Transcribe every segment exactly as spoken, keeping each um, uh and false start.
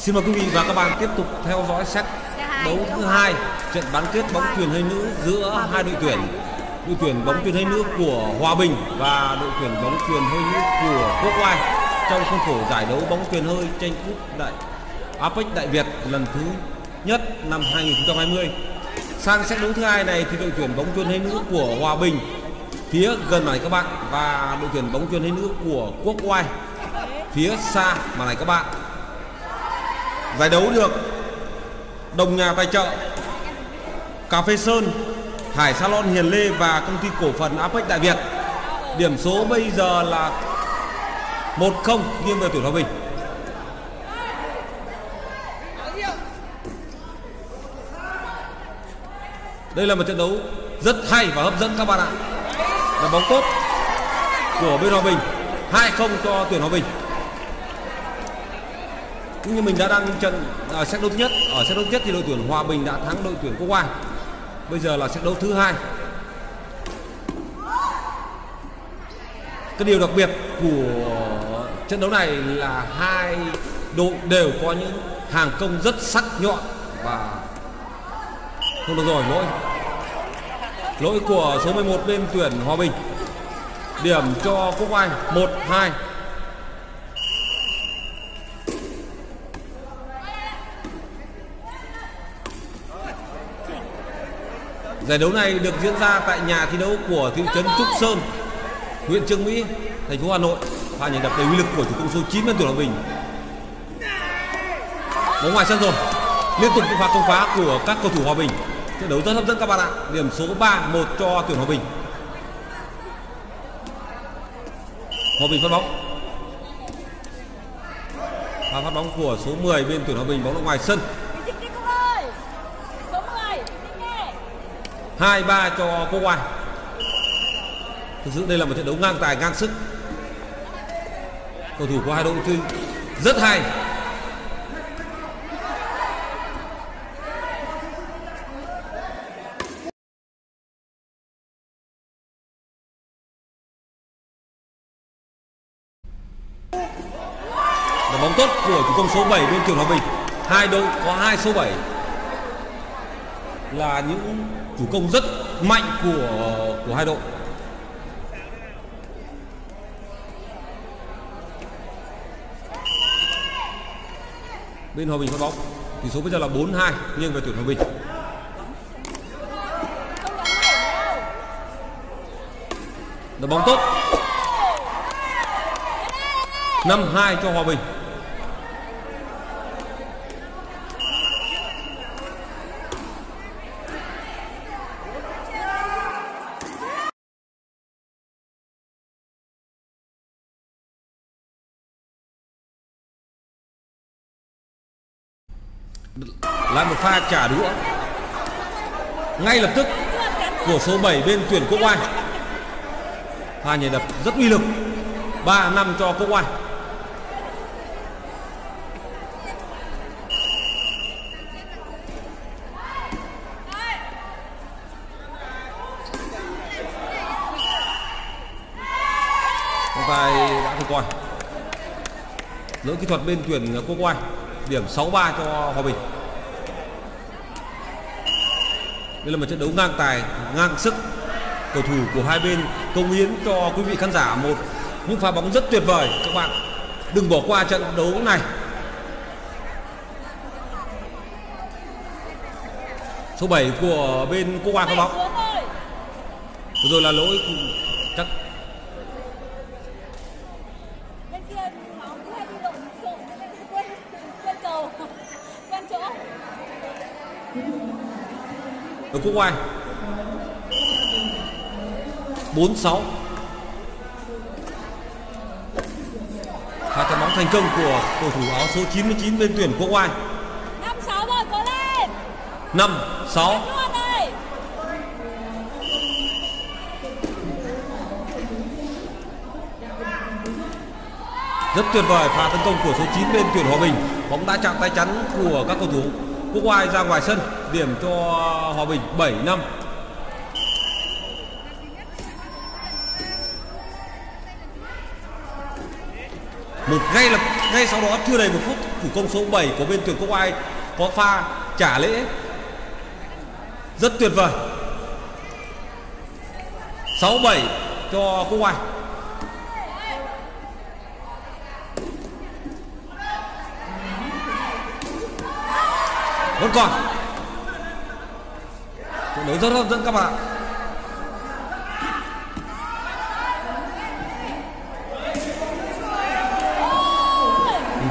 Xin mời quý vị và các bạn tiếp tục theo dõi set đấu thứ hai, trận bán kết bóng chuyền hơi nữ giữa hai đội tuyển, đội tuyển bóng chuyền hơi nữ của Hòa Bình và đội tuyển bóng chuyền hơi nữ của Quốc Oai trong khuôn khổ giải đấu bóng chuyền hơi tranh cúp đại a pếch Đại Việt lần thứ nhất năm hai nghìn không trăm hai mươi. Sang set đấu thứ hai này thì đội tuyển bóng chuyền hơi nữ của Hòa Bình phía gần này các bạn và đội tuyển bóng chuyền hơi nữ của Quốc Oai phía xa mà này các bạn. Giải đấu được đồng nhà tài trợ Cà phê Sơn, Hải Salon Hiền Lê và công ty cổ phần a pếch Đại Việt. Điểm số bây giờ là một không nghiêng về tuyển Hòa Bình. Đây là một trận đấu rất hay và hấp dẫn các bạn ạ. Là bóng tốt của bên Hòa Bình, hai không cho tuyển Hòa Bình. Cũng như mình đã đăng trận ở set đấu thứ nhất, ở set đấu thứ nhất thì đội tuyển Hòa Bình đã thắng đội tuyển Quốc Oai. Bây giờ là set đấu thứ hai. Cái điều đặc biệt của trận đấu này là hai đội đều có những hàng công rất sắc nhọn và không được rồi, lỗi. Lỗi của số mười một bên tuyển Hòa Bình. Điểm cho Quốc Oai một hai. Giải đấu này được diễn ra tại nhà thi đấu của thị trấn Trúc Sơn, huyện Trương Mỹ, thành phố Hà Nội. Pha nhảy đập đầy uy lực của thủ công số chín bên tuyển Hòa Bình. Bóng ngoài sân rồi. Liên tục những pha công phá của các cầu thủ Hòa Bình. Trận đấu rất hấp dẫn các bạn ạ. Điểm số ba một cho tuyển Hòa Bình. Hòa Bình phát bóng. Pha phát bóng của số mười bên tuyển Hòa Bình, bóng ra ngoài sân. hai ba cho Quốc Oai. Thực sự đây là một trận đấu ngang tài ngang sức. Cầu thủ của hai đội chơi rất hay. Là bóng tốt của thủ công số bảy bên tuyển Hòa Bình. Hai đội có hai số bảy là những thủ công rất mạnh của của hai đội. Bên Hòa Bình phát bóng. Tỷ số bây giờ là bốn hai nghiêng về tuyển Hòa Bình. Đá bóng tốt. năm hai cho Hòa Bình. Lại một pha trả đũa ngay lập tức của số bảy bên tuyển Quốc Oai. Pha nhảy đập rất uy lực. Ba năm cho Quốc Oai. Trọng tài đã thôi coi. Lỗi kỹ thuật bên tuyển Quốc Oai. Điểm sáu ba cho Hòa Bình. Đây là một trận đấu ngang tài, ngang sức. Cầu thủ của hai bên cống hiến cho quý vị khán giả một những pha bóng rất tuyệt vời. Các bạn đừng bỏ qua trận đấu này. Số bảy của bên Quốc Oai có bóng. Rồi là lỗi chắc ở Quốc Oai. Bốn sáu. Pha chạm bóng thành công của cầu thủ áo số chín mươi chín bên tuyển Quốc Oai. Năm sáu rồi, cố lên. Năm sáu. Rất tuyệt vời pha tấn công của số chín bên tuyển Hòa Bình. Bóng đã chạm tay chắn của các cầu thủ Quốc Oai ra ngoài sân. Điểm cho Hòa Bình bảy năm. một ngay là ngay sau đó chưa đầy một phút, thủ công số bảy của bên tuyển Quốc Oai có pha trả lễ rất tuyệt vời. Sáu bảy cho Quốc Oai. Vẫn còn trận đấu rất hấp dẫn các bạn.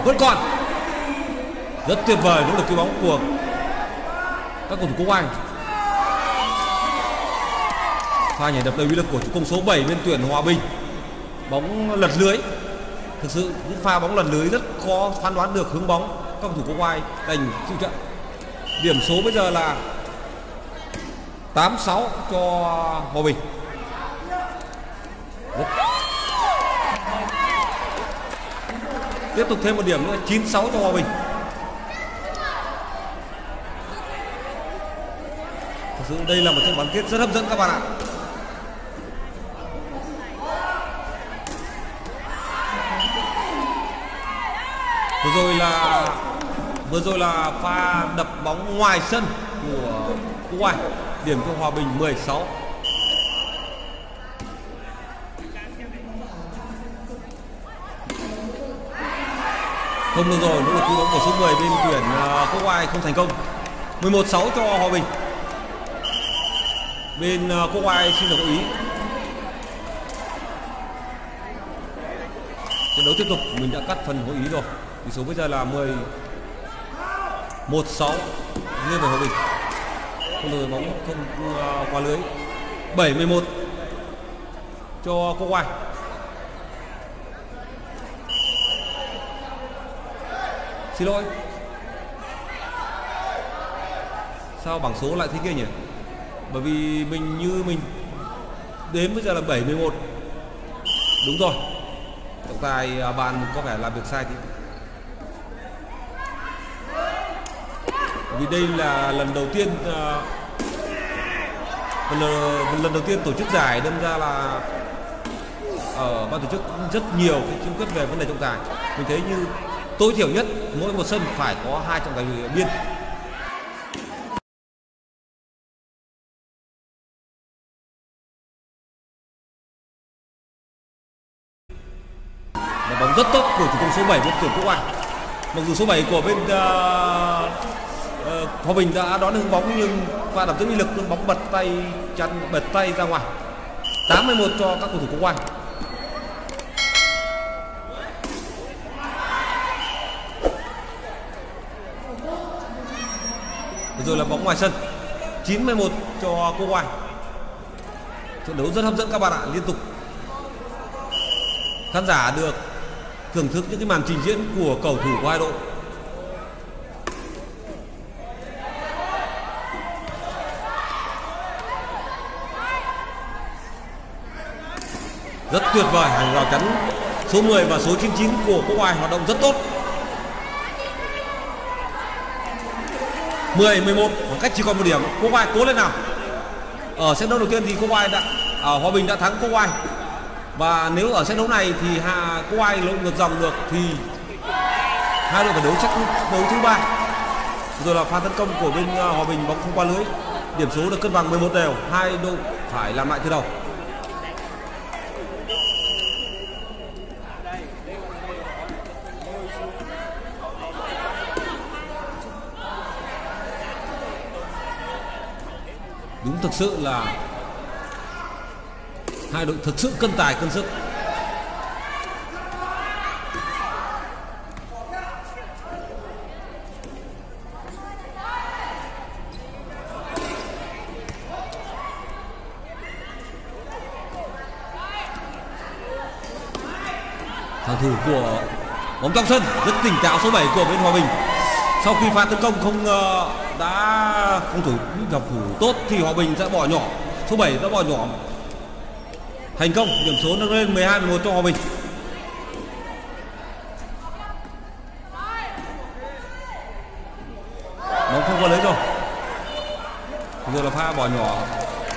Vẫn còn rất tuyệt vời nỗ lực cứu bóng của các cầu thủ Quốc Oai. Pha nhảy đập đầy uy lực của chủ công số bảy bên tuyển Hòa Bình, bóng lật lưới. Thực sự những pha bóng lật lưới rất khó phán đoán được hướng bóng, các cầu thủ Quốc Oai đành chịu trận. Điểm số bây giờ là tám sáu cho Hòa Bình. Rất... tiếp tục thêm một điểm nữa, chín sáu cho Hòa Bình. Thực sự đây là một trận bán kết rất hấp dẫn các bạn ạ. Vừa rồi là vừa rồi là pha đập bóng ngoài sân của Quốc Oai, điểm cho Hòa Bình mười sáu. Không được rồi, nỗ lực cứu bóng của số mười bên tuyển Quốc Oai không thành công. Mười một sáu cho Hòa Bình. Bên Quốc Oai xin được góp ý. Trận đấu tiếp tục, mình đã cắt phần góp ý rồi. Tỷ số bây giờ là mười một sáu nghiêng về Hòa Bình. Không được, bóng không qua lưới. Bảy mười một cho Quốc Oai. Xin lỗi, sao bảng số lại thế kia nhỉ? Bởi vì mình như mình đến bây giờ là bảy mười một. Đúng rồi, trọng tài bàn có vẻ làm việc sai thì. Bởi vì đây là lần đầu tiên lần, lần đầu tiên tổ chức giải, đâm ra là ở ban tổ chức rất nhiều cái khiếu khuyết về vấn đề trọng tài. Mình thấy như tối thiểu nhất mỗi một sân phải có hai trọng tài biên. Một bóng rất tốt của thủ công số bảy bên tuyển Quốc Oai. Mặc dù số bảy của bên uh, uh, Hòa Bình đã đón hướng bóng nhưng pha đập rất uy lực, bóng bật tay chắn bật tay ra ngoài. tám mười một cho các cầu thủ Quốc Oai. Rồi là bóng ngoài sân. Chín mười một cho Quốc Oai. Trận đấu rất hấp dẫn các bạn ạ. Liên tục khán giả được thưởng thức những cái màn trình diễn của cầu thủ của hai đội. Rất tuyệt vời, hàng rào chắn số mười và số chín chín của Quốc Oai hoạt động rất tốt. Mười mười một, khoảng cách chỉ còn một điểm. Quốc Oai cố lên nào. Ở set đấu đầu tiên thì Quốc Oai đã à, Hòa Bình đã thắng Quốc Oai. Và nếu ở set đấu này thì Hà Quốc Oai lội ngược dòng được thì hai đội phải đấu chắc đấu thứ ba. Rồi là pha tấn công của bên uh, Hòa Bình, bóng không qua lưới. Điểm số được cân bằng mười một đều, hai đội phải làm lại từ đầu. Đúng thực sự là hai đội thực sự cân tài cân sức. Hàng thủ của bóng trong sân rất tỉnh táo, số bảy của bên Hòa Bình sau khi pha tấn công không uh, đã không thủ gặp thủ tốt thì Hòa Bình sẽ bỏ nhỏ, số bảy đã bỏ nhỏ thành công, điểm số nâng lên mười hai mười một cho Hòa Bình. Bóng không qua lưới rồi. Rồi là pha bỏ nhỏ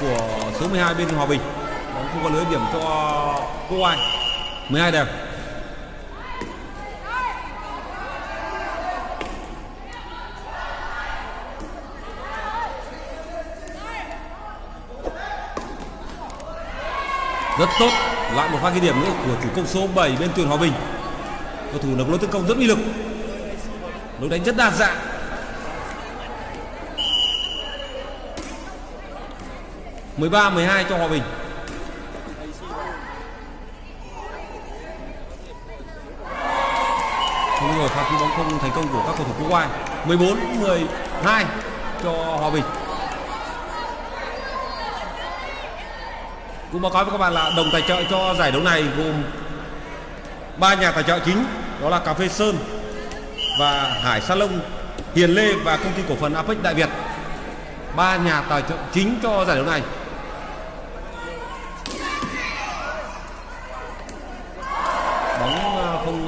của số mười hai bên Hòa Bình, bóng không qua lưới, điểm cho Quốc Oai mười hai đều. Rất tốt, lại một pha ghi điểm nữa của thủ công số bảy bên tuyển Hòa Bình. Cầu thủ được lối tấn công rất uy lực, lối đánh rất đa dạng. mười ba mười hai cho Hòa Bình. Không rồi, pha cứu bóng không thành công của các cầu thủ Quốc Oai. mười bốn mười hai cho Hòa Bình. Cũng báo cáo với các bạn là đồng tài trợ cho giải đấu này gồm ba nhà tài trợ chính, đó là Cà phê Sơn và Hải Salon Hiền Lê và công ty cổ phần a pếch Đại Việt. Ba nhà tài trợ chính cho giải đấu này. Bóng không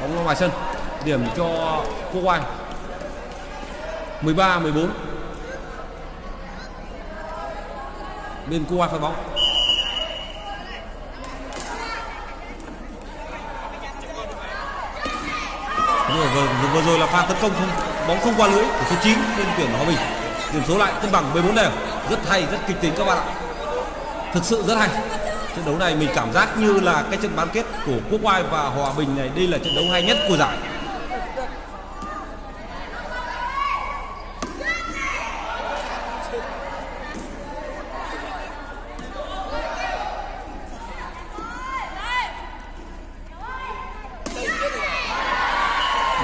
bóng ngoài sân, điểm cho Quốc Oai. mười ba mười bốn. Bên Quốc Oai pha bóng. Vừa, vừa rồi là pha tấn công không, bóng không qua lưới của số chín bên tuyển Hòa Bình. Điểm số lại cân bằng mười bốn đều. Rất hay, rất kịch tính các bạn ạ. Thực sự rất hay. Trận đấu này mình cảm giác như là cái trận bán kết của Quốc Oai và Hòa Bình này, đây là trận đấu hay nhất của giải.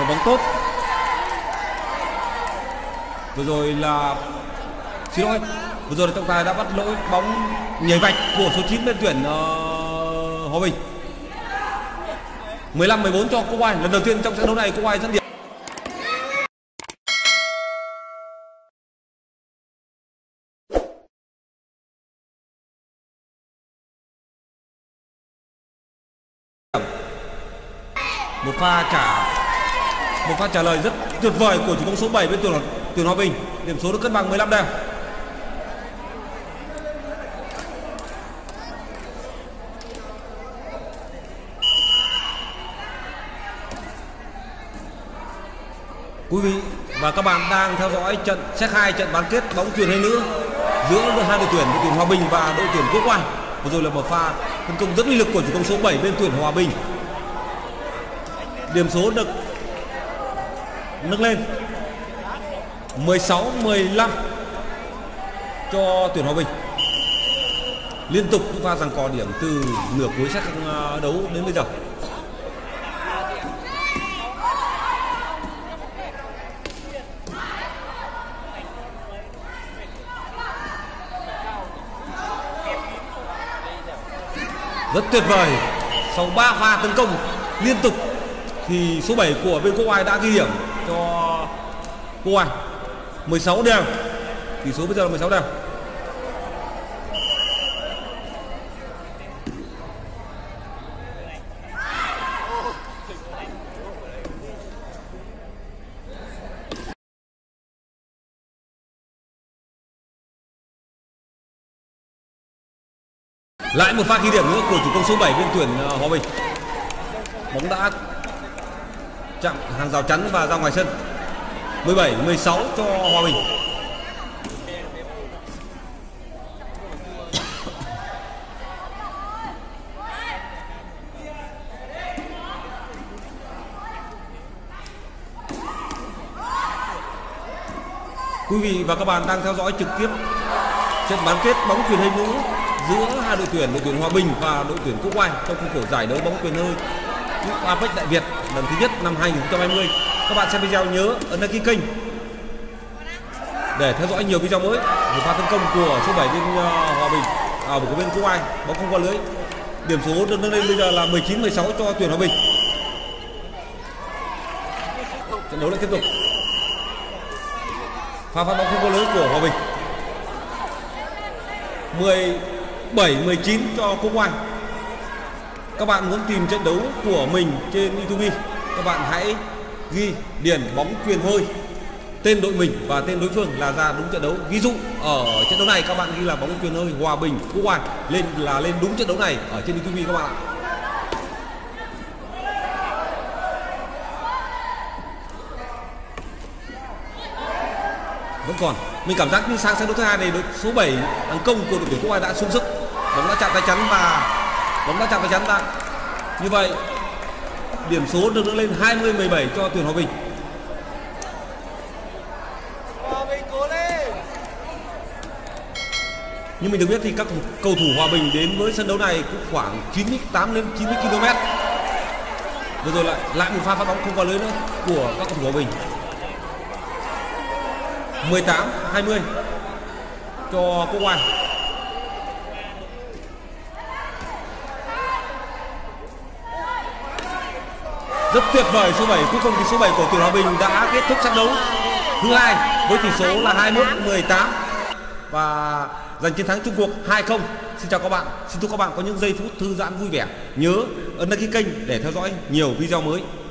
Bóng tốt. Vừa rồi là xin lỗi. Vừa rồi là trọng tài đã bắt lỗi bóng nhảy vạch của số chín bên tuyển uh, Hòa Bình. mười lăm mười bốn cho Quốc Oai. Lần đầu tiên trong trận đấu này Quốc Oai dẫn điểm. Một pha trả Một pha trả lời rất tuyệt vời của thủ công số bảy bên tuyển tuyển Hòa Bình. Điểm số được cân bằng mười lăm đều. Quý vị và các bạn đang theo dõi trận xét hai trận bán kết bóng chuyền hay nữ giữa hai đội tuyển, đội tuyển Hòa Bình và đội tuyển Quốc Oai. Vừa rồi là một pha tấn công rất uy lực của thủ công số bảy bên tuyển Hòa Bình. Điểm số được nâng lên mười sáu mười lăm cho tuyển Hòa Bình. Liên tục những pha giằng co điểm từ nửa cuối set đấu đến bây giờ. Rất tuyệt vời. Sau ba pha tấn công liên tục thì số bảy của bên Quốc Oai đã ghi điểm cho Quốc Oai. mười sáu đều. Tỷ số bây giờ là mười sáu đều. Lại một pha ghi điểm nữa của thủ công số bảy bên tuyển Hòa Bình. Bóng đã chạm hàng rào chắn và ra ngoài sân. Mười bảy mười sáu cho Hòa Bình. Quý vị và các bạn đang theo dõi trực tiếp trận bán kết bóng chuyền hơi nữ giữa hai đội tuyển, đội tuyển Hòa Bình và đội tuyển Quốc Oai trong khuôn khổ giải đấu bóng chuyền hơi a pếch Đại Việt lần thứ nhất năm hai nghìn không trăm hai mươi. Các bạn xem video nhớ ấn đăng ký kênh để theo dõi nhiều video mới. Một pha tấn công của số bảy bên Hòa Bình, à của bên Quốc Oai, bóng không qua lưới. Điểm số được nâng lên bây giờ là mười chín mười sáu cho tuyển Hòa Bình. Trận đấu lại tiếp tục. Pha phát bóng không qua lưới của Hòa Bình. mười bảy mười chín cho Quốc Oai. Các bạn muốn tìm trận đấu của mình trên YouTube, các bạn hãy ghi điền bóng chuyền hơi tên đội mình và tên đối phương là ra đúng trận đấu. Ví dụ ở trận đấu này các bạn ghi là bóng chuyền hơi Hòa Bình Quốc Oai lên là lên đúng trận đấu này ở trên YouTube các bạn ạ. Vẫn còn, mình cảm giác như sang sang đấu thứ hai này, đội số bảy tấn công của đội tuyển Quốc Oai đã sung sức. bóng đã chạm tay chắn và bóng đã chạm tay chắn ra. Như vậy điểm số được nâng lên hai mươi mười bảy cho tuyển Hòa Bình. Như mình được biết thì các cầu thủ Hòa Bình đến với sân đấu này cũng khoảng chín mươi tám đến chín mươi ki lô mét. Vừa rồi lại lại một pha phát bóng không vào lưới nữa của các cầu thủ Hòa Bình. mười tám hai mươi cho Quốc Oai. Rất tuyệt vời, số bảy cuối cùng thì số bảy của tuyển Hòa Bình đã kết thúc trận đấu thứ hai với tỷ số là hai mươi mốt mười tám và giành chiến thắng chung cuộc hai không. Xin chào các bạn, xin chúc các bạn có những giây phút thư giãn vui vẻ. Nhớ ấn đăng ký kênh để theo dõi nhiều video mới.